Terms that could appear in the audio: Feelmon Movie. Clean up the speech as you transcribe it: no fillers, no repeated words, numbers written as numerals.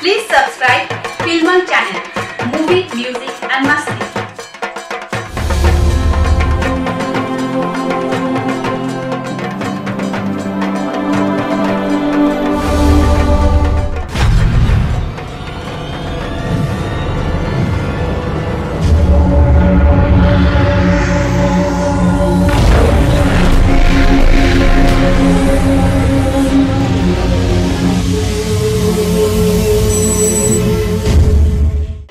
Please subscribe Feelmon channel, movie, music and must